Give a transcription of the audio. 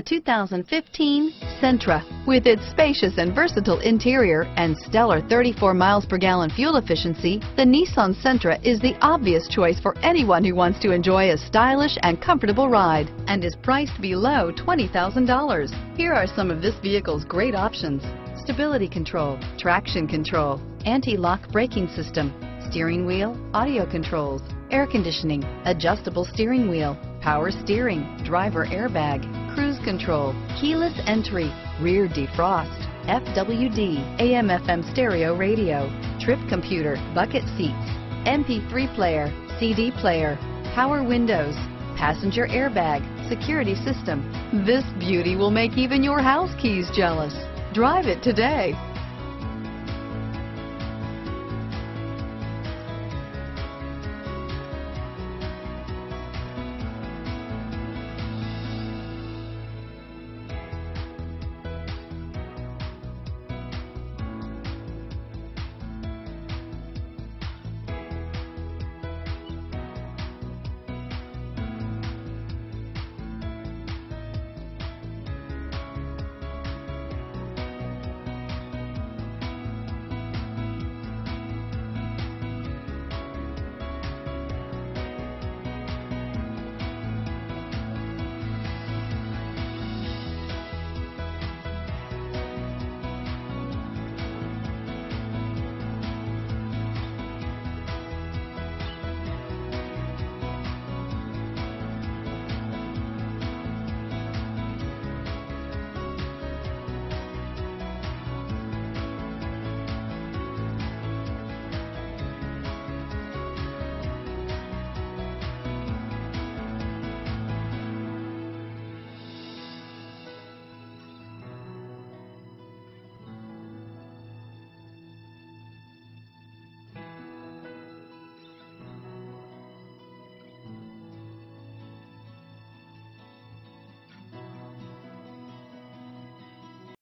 The 2015 Sentra. With its spacious and versatile interior and stellar 34 miles per gallon fuel efficiency, the Nissan Sentra is the obvious choice for anyone who wants to enjoy a stylish and comfortable ride and is priced below $20,000. Here are some of this vehicle's great options: stability control, traction control, anti-lock braking system, steering wheel audio controls, air conditioning, adjustable steering wheel, power steering, driver airbag, cruise control, keyless entry, rear defrost, FWD, AM/FM stereo radio, trip computer, bucket seats, MP3 player, CD player, power windows, passenger airbag, security system. This beauty will make even your house keys jealous. Drive it today.